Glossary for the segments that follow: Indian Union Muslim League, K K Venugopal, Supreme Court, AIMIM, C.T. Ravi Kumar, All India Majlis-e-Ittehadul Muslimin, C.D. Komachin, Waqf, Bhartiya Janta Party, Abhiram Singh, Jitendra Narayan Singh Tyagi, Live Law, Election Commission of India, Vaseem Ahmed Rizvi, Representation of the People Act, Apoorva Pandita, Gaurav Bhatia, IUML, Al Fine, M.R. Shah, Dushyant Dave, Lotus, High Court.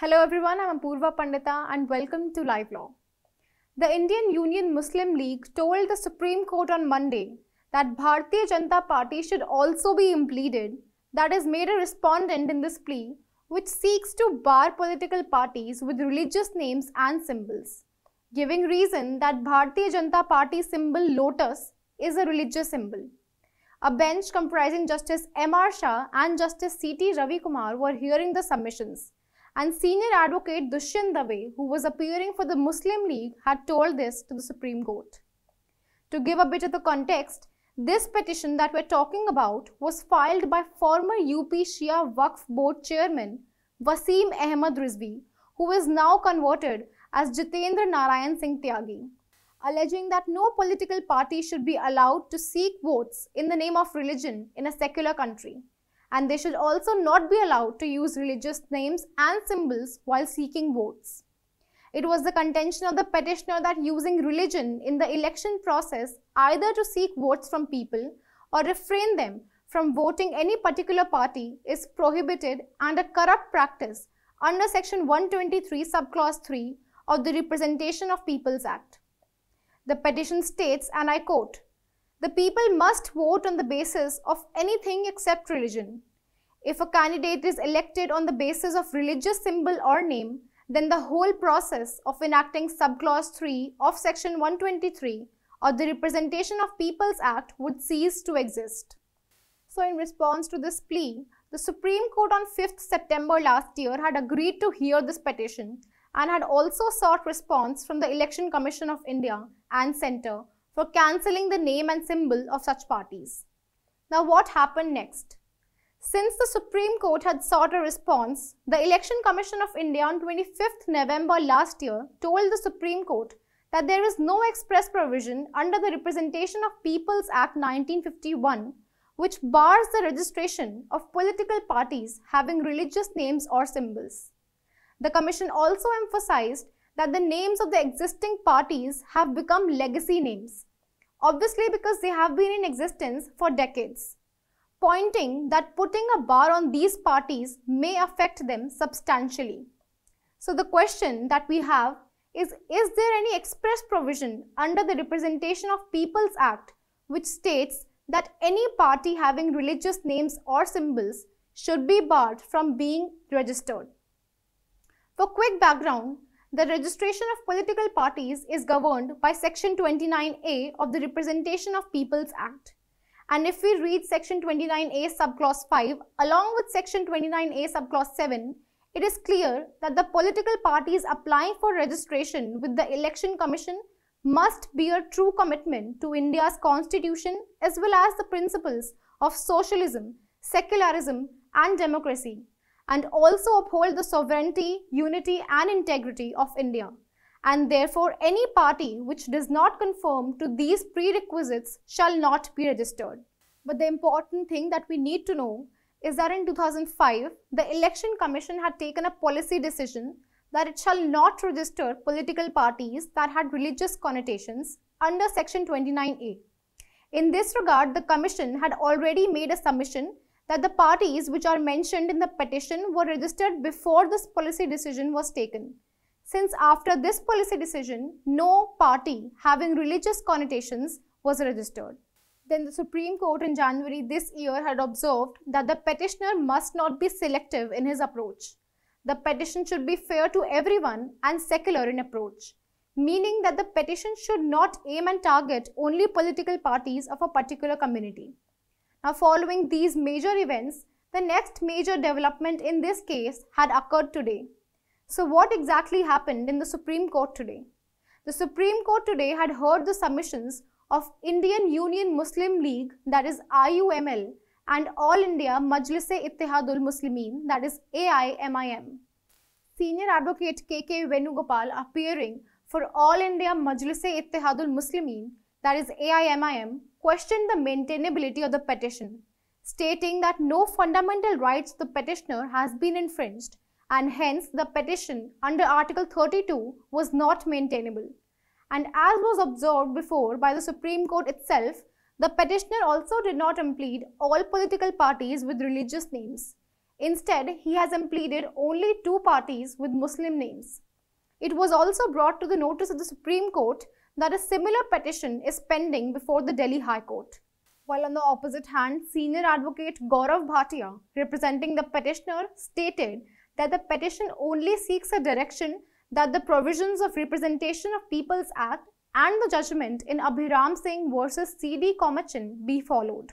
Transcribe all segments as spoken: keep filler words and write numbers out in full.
Hello everyone, I'm Apoorva Pandita and welcome to Live Law. The Indian Union Muslim League told the Supreme Court on Monday that Bhartiya Janta Party should also be impleaded, that is made a respondent in this plea, which seeks to bar political parties with religious names and symbols, giving reason that Bhartiya Janta Party symbol lotus is a religious symbol. A bench comprising Justice M R Shah and Justice C T Ravi Kumar were hearing the submissions. And senior advocate Dushyant Dave, who was appearing for the Muslim League, had told this to the Supreme Court. To give a bit of the context, this petition that we're talking about was filed by former U P Shia Waqf Board Chairman Vaseem Ahmed Rizvi, who is now converted as Jitendra Narayan Singh Tyagi, alleging that no political party should be allowed to seek votes in the name of religion in a secular country. And they should also not be allowed to use religious names and symbols while seeking votes. It was the contention of the petitioner that using religion in the election process either to seek votes from people or refrain them from voting any particular party is prohibited and a corrupt practice under Section one twenty-three subclause three of the Representation of People's Act. The petition states, and I quote, "The people must vote on the basis of anything except religion. If a candidate is elected on the basis of religious symbol or name, then the whole process of enacting subclause three of Section one twenty-three of the Representation of People's Act would cease to exist." So in response to this plea, the Supreme Court on fifth September last year had agreed to hear this petition and had also sought response from the Election Commission of India and Centre for cancelling the name and symbol of such parties. Now what happened next? Since the Supreme Court had sought a response, the Election Commission of India on twenty-fifth November last year told the Supreme Court that there is no express provision under the Representation of People's Act nineteen fifty-one which bars the registration of political parties having religious names or symbols. The Commission also emphasised that the names of the existing parties have become legacy names, obviously because they have been in existence for decades, pointing that putting a bar on these parties may affect them substantially. So the question that we have is, is there any express provision under the Representation of People's Act which states that any party having religious names or symbols should be barred from being registered? For quick background, the registration of political parties is governed by Section twenty-nine A of the Representation of People's Act. And if we read Section twenty-nine A subclause five along with Section twenty-nine A subclause seven, it is clear that the political parties applying for registration with the Election Commission must bear true commitment to India's constitution as well as the principles of socialism, secularism and democracy, and also uphold the sovereignty, unity and integrity of India. And therefore, any party which does not conform to these prerequisites shall not be registered. But the important thing that we need to know is that in two thousand five, the Election Commission had taken a policy decision that it shall not register political parties that had religious connotations under Section twenty-nine A. In this regard, the Commission had already made a submission that the parties which are mentioned in the petition were registered before this policy decision was taken, since after this policy decision, no party having religious connotations was registered. Then the Supreme Court in January this year had observed that the petitioner must not be selective in his approach. The petition should be fair to everyone and secular in approach, meaning that the petition should not aim and target only political parties of a particular community. Now, following these major events, the next major development in this case had occurred today. So what exactly happened in the Supreme Court today? The Supreme Court today had heard the submissions of Indian Union Muslim League, that is I U M L, and All India Majlis-e-Ittehadul Muslimin, that is A I M I M. Senior advocate K K Venugopal, appearing for All India Majlis-e-Ittehadul Muslimin, that is A I M I M, questioned the maintainability of the petition, stating that no fundamental rights of the petitioner has been infringed and hence the petition under Article thirty-two was not maintainable. And as was observed before by the Supreme Court itself, the petitioner also did not implead all political parties with religious names. Instead, he has pleaded only two parties with Muslim names. It was also brought to the notice of the Supreme Court that a similar petition is pending before the Delhi High Court. While on the opposite hand, senior advocate Gaurav Bhatia, representing the petitioner, stated that the petition only seeks a direction that the provisions of Representation of People's Act and the judgment in Abhiram Singh versus C D Komachin be followed.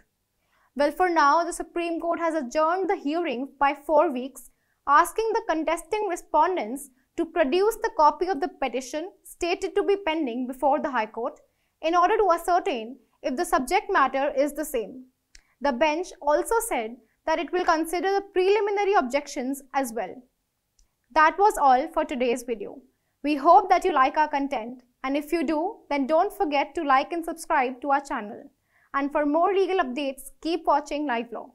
Well, for now, the Supreme Court has adjourned the hearing by four weeks, asking the contesting respondents to produce the copy of the petition stated to be pending before the High Court in order to ascertain if the subject matter is the same. The bench also said that it will consider the preliminary objections as well. That was all for today's video. We hope that you like our content, and if you do, then don't forget to like and subscribe to our channel. And for more legal updates, keep watching Live Law.